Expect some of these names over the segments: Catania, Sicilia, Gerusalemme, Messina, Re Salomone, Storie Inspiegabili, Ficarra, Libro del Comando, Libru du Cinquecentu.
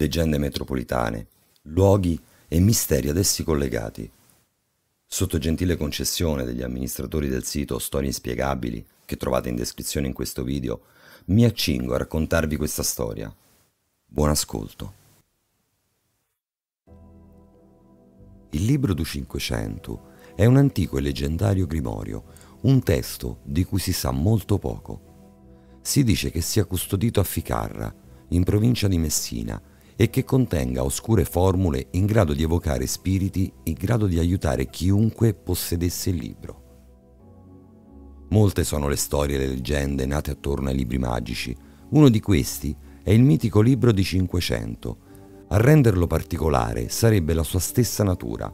leggende metropolitane, luoghi e misteri ad essi collegati. Sotto gentile concessione degli amministratori del sito Storie Inspiegabili, che trovate in descrizione in questo video, mi accingo a raccontarvi questa storia. Buon ascolto. Il libro du Cinquecento è un antico e leggendario grimorio, un testo di cui si sa molto poco. Si dice che sia custodito a Ficarra, in provincia di Messina, e che contenga oscure formule in grado di evocare spiriti in grado di aiutare chiunque possedesse il libro. Molte sono le storie e le leggende nate attorno ai libri magici. Uno di questi è il mitico libro di Cinquecento. A renderlo particolare sarebbe la sua stessa natura.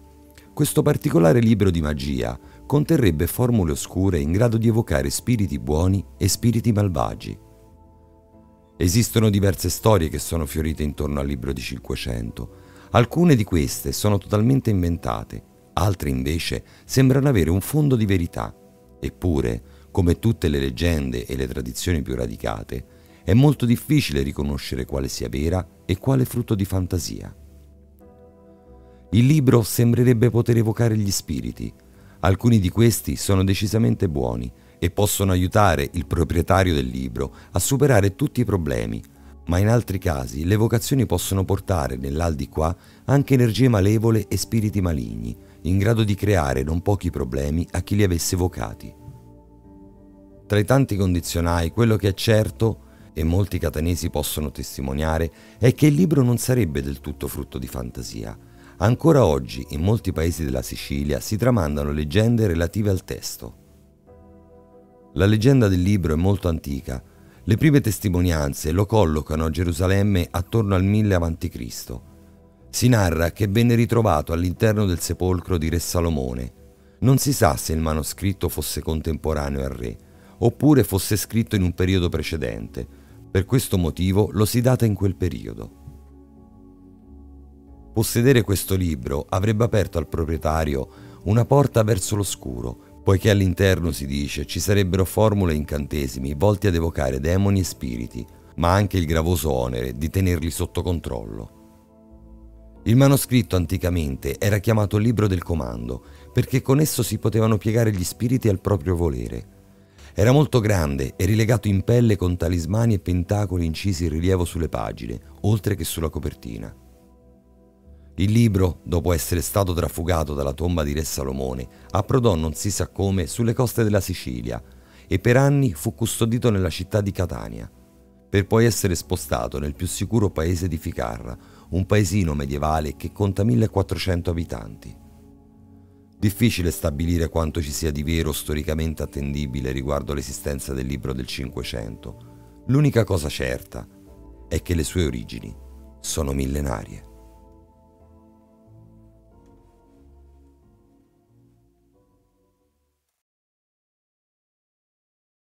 Questo particolare libro di magia conterrebbe formule oscure in grado di evocare spiriti buoni e spiriti malvagi. Esistono diverse storie che sono fiorite intorno al libro di Cinquecento. Alcune di queste sono totalmente inventate, altre invece sembrano avere un fondo di verità. Eppure, come tutte le leggende e le tradizioni più radicate, è molto difficile riconoscere quale sia vera e quale frutto di fantasia. Il libro sembrerebbe poter evocare gli spiriti. Alcuni di questi sono decisamente buoni e possono aiutare il proprietario del libro a superare tutti i problemi, ma in altri casi le evocazioni possono portare nell'aldilà anche energie malevole e spiriti maligni, in grado di creare non pochi problemi a chi li avesse evocati. Tra i tanti condizionali, quello che è certo, e molti catanesi possono testimoniare, è che il libro non sarebbe del tutto frutto di fantasia. Ancora oggi, in molti paesi della Sicilia, si tramandano leggende relative al testo. La leggenda del libro è molto antica. Le prime testimonianze lo collocano a Gerusalemme attorno al 1000 a.C. Si narra che venne ritrovato all'interno del sepolcro di Re Salomone. Non si sa se il manoscritto fosse contemporaneo al re, oppure fosse scritto in un periodo precedente. Per questo motivo lo si data in quel periodo. Possedere questo libro avrebbe aperto al proprietario una porta verso l'oscuro, poiché all'interno, si dice, ci sarebbero formule e incantesimi volti ad evocare demoni e spiriti, ma anche il gravoso onere di tenerli sotto controllo. Il manoscritto anticamente era chiamato Libro del Comando, perché con esso si potevano piegare gli spiriti al proprio volere. Era molto grande e rilegato in pelle con talismani e pentacoli incisi in rilievo sulle pagine, oltre che sulla copertina. Il libro, dopo essere stato trafugato dalla tomba di Re Salomone, approdò non si sa come sulle coste della Sicilia e per anni fu custodito nella città di Catania, per poi essere spostato nel più sicuro paese di Ficarra, un paesino medievale che conta 1400 abitanti. Difficile stabilire quanto ci sia di vero storicamente attendibile riguardo l'esistenza del libro del Cinquecento. L'unica cosa certa è che le sue origini sono millenarie.